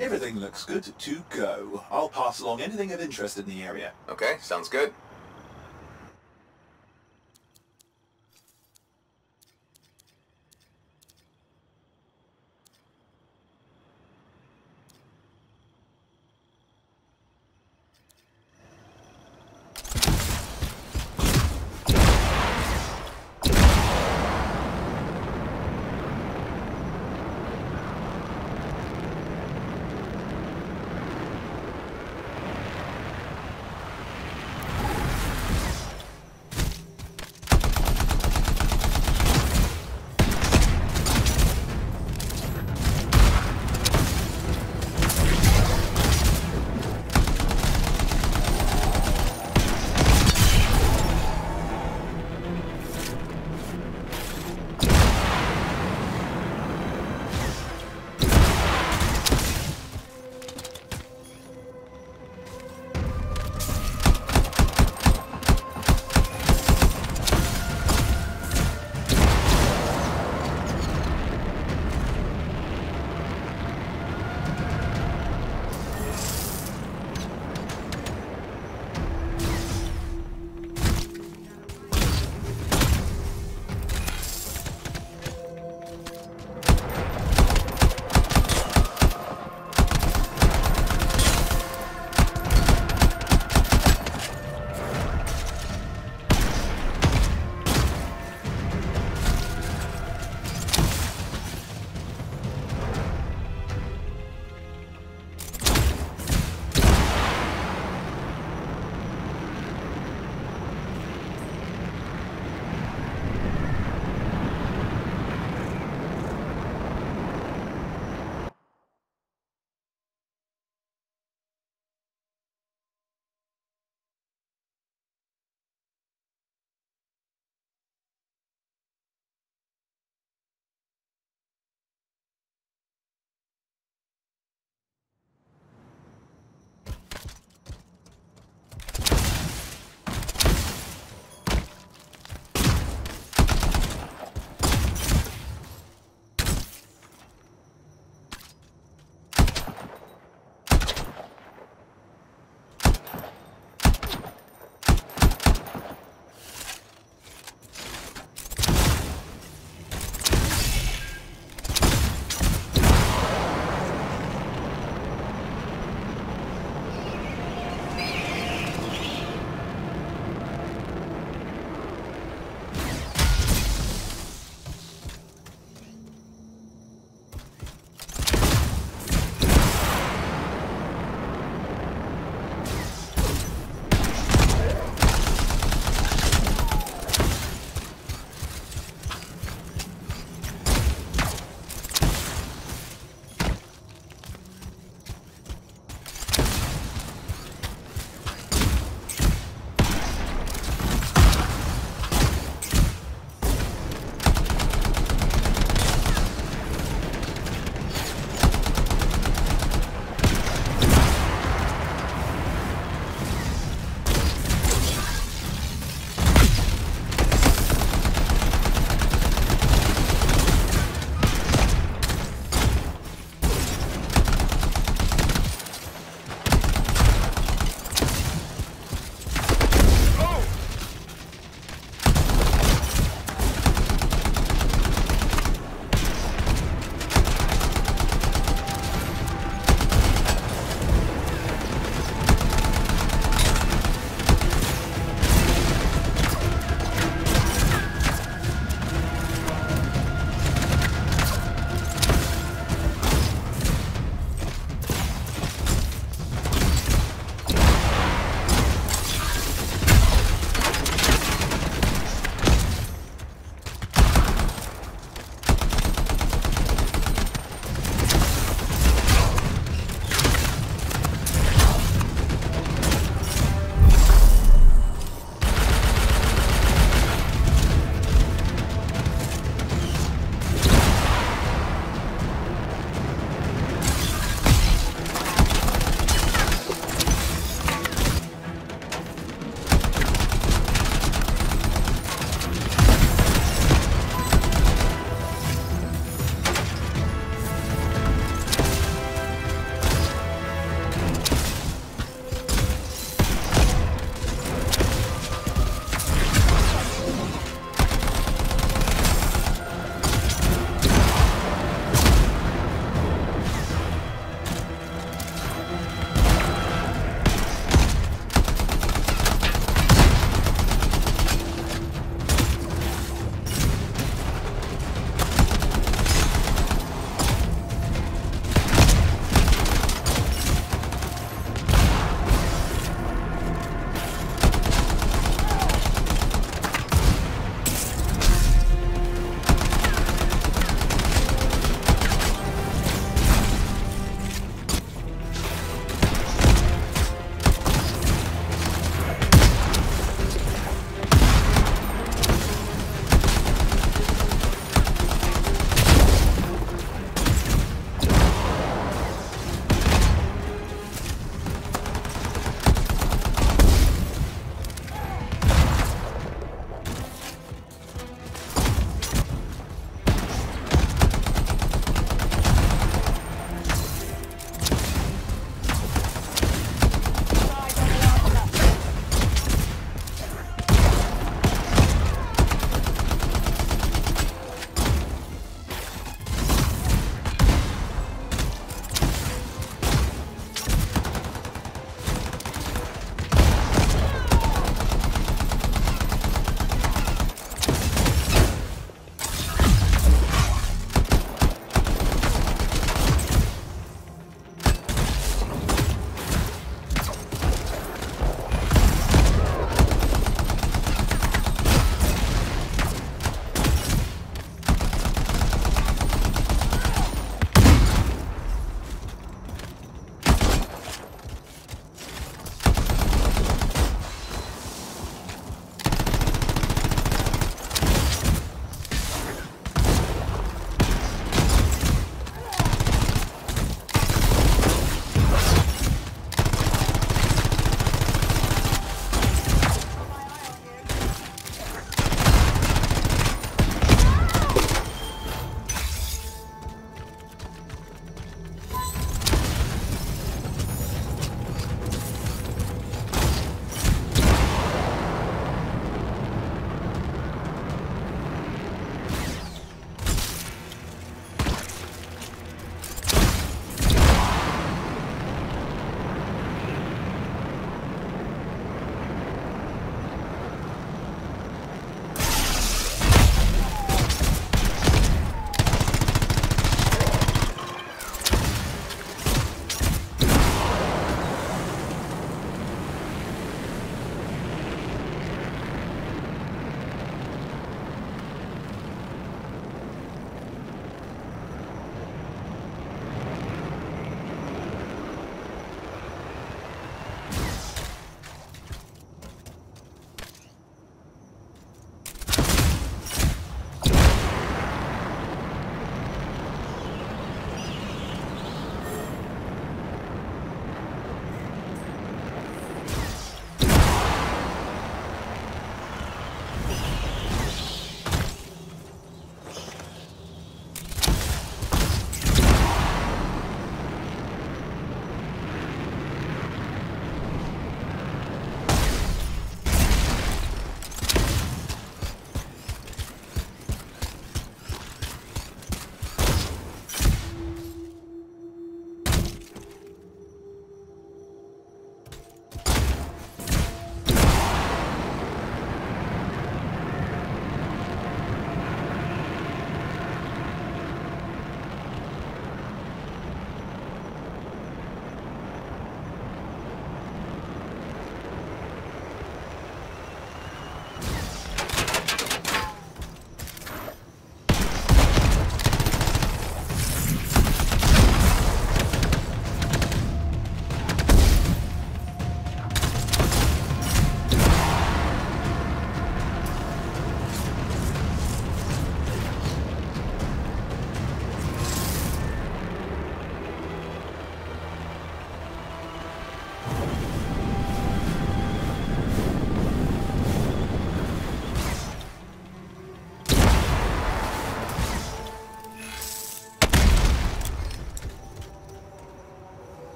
Everything looks good to go. I'll pass along anything of interest in the area. Okay, sounds good.